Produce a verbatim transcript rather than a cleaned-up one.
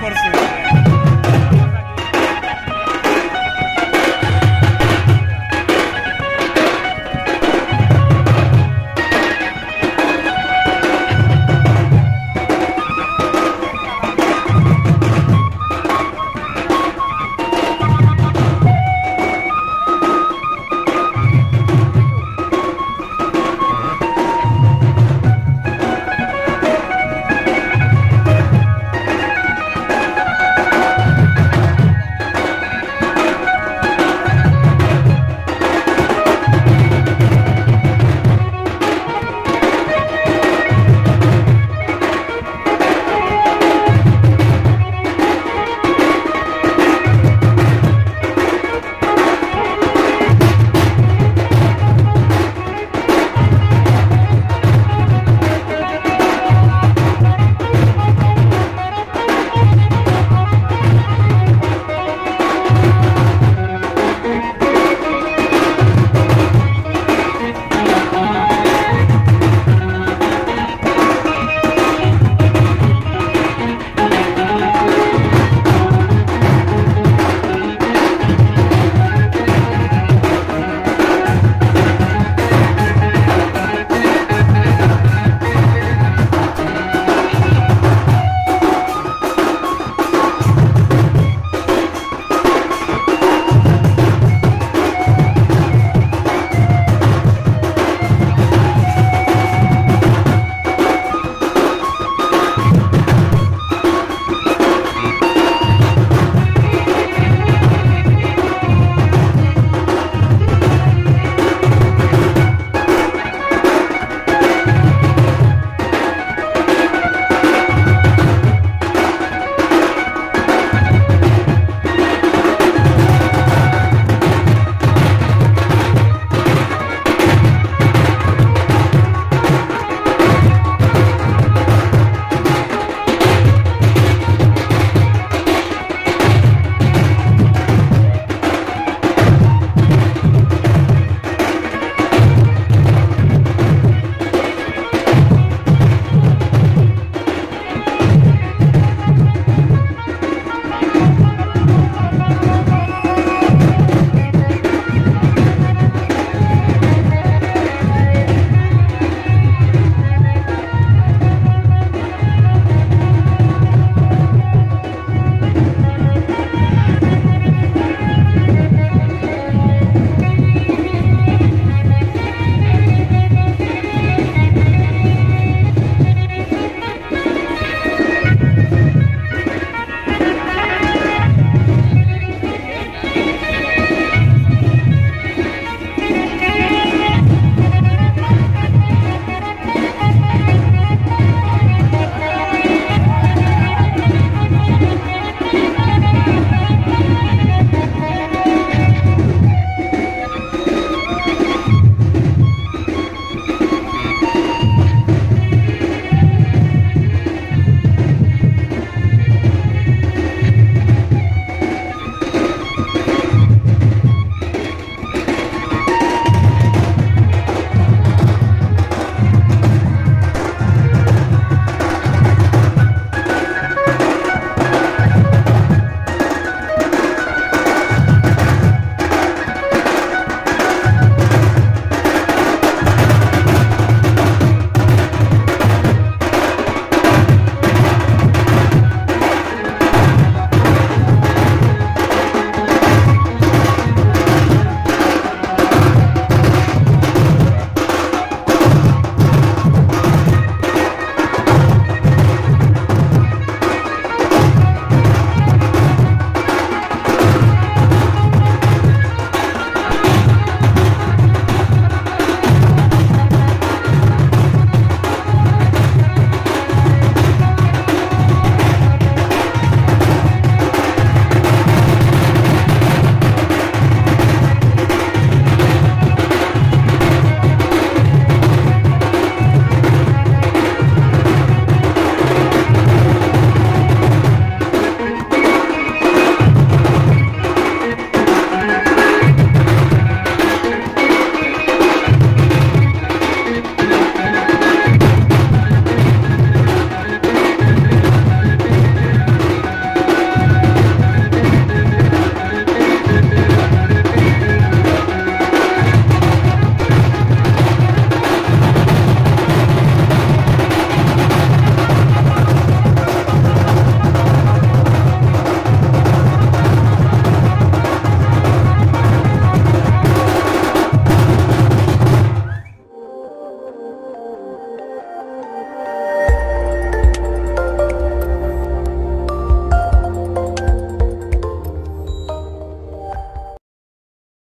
Corso.